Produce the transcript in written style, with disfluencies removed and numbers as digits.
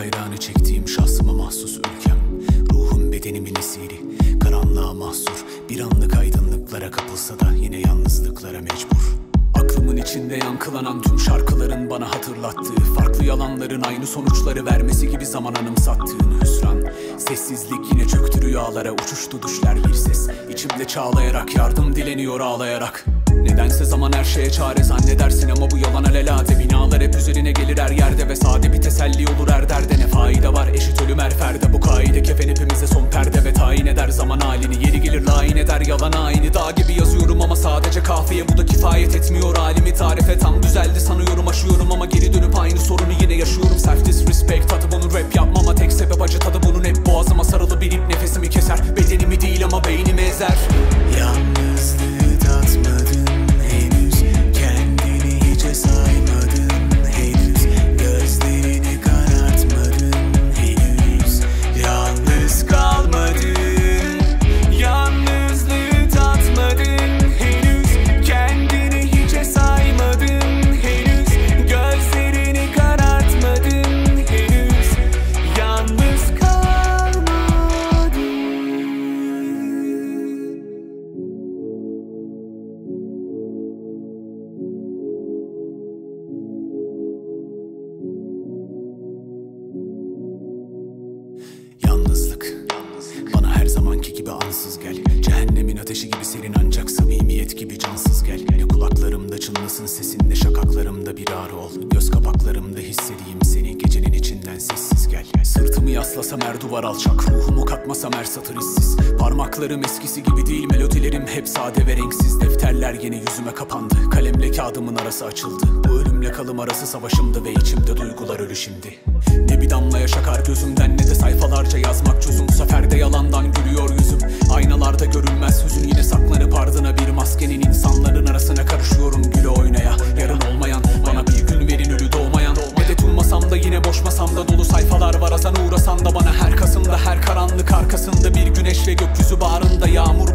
bayrağını çektiğim şahsıma mahsus ülkem. Ruhum bedenimin esiri, karanlığa mahsur. Bir anlık aydınlıklara kapılsa da yine yalnızlıklara mecbur. Aklımın içinde yankılanan tüm şarkıların bana hatırlattığı, farklı yalanların aynı sonuçları vermesi gibi zaman anımsattığın hüsran. Sessizlik yine çöktü rüyalara, uçuştu düşler bir ses. İçimde çağlayarak yardım dileniyor ağlayarak. Nedense zaman her şeye çare zannedersin ama bu yalan alelade. Binalar hep üzerine gelir her yerde ve sade bir teselli olur her derde. Ne faide var eşit ölüm her ferde, bu kaide kefen hepimize son perde. Ve tayin eder zaman halini, yeri gelir lain eder yalan aynı. Dağ gibi yazıyorum ama sadece kafiye bu da kifayet etmiyor. Halimi tarife tam düzeldi sanıyorum, aşıyorum ama geri dönüp aynı sorunu yine yaşıyorum. Self disrespect tadı bunu rap yapmama tek sebep acı tadı bunun, hep boğazıma sarılı bir ip nefesimi keser. Bedenimi değil ama beynimi ezer. Yalnızlığı tatmadım henüz, kendini hiçe saymadın henüz, gözlerini karartmadın henüz, yalnız kalmadın. Yalnızlığı tatmadın henüz, kendini hiçe saymadın henüz, gözlerini karartmadın henüz, yalnız kalmadın. Yalnızlık bana her zamanki gibi ansız gel. Cehennemin ateşi gibi serin ancak samimiyet gibi cansız gel. Ne kulaklarımda çınlasın sesin, ne şakaklarımda bir ağrı ol. Göz kapaklarımda hissedeyim seni, gecenin içinden sessiz gel. Sırtımı yaslasam her duvar alçak, ruhumu katmasam her satır hissiz. Parmaklarım eskisi gibi değil, melodilerim hep sade ve renksiz. Defterler yeni yüzüme kapandı, kalemle kağıdımın arası açıldı. Bu ölümle kalım arası savaşımdı ve içimde duygular ölü şimdi. Ne bir damlaya şakar gözümden, ne de sayfalarca yazmak çözüm. Bu sefer de yalandan gülüyor yüzüm, aynalarda görünmez hüzün. Yine saklanıp ardına bir maskenin, insanların arasına karışıyorum güle oynaya. Yarın olmayan, bana bir gün verin ölü doğmayan. Medet ummasam da yine boş masamda dolu sayfalar var. Azan uğrasan da bana her Kasım'da, her karanlık arkasında bir güneş ve gökyüzü bağrında yağmur.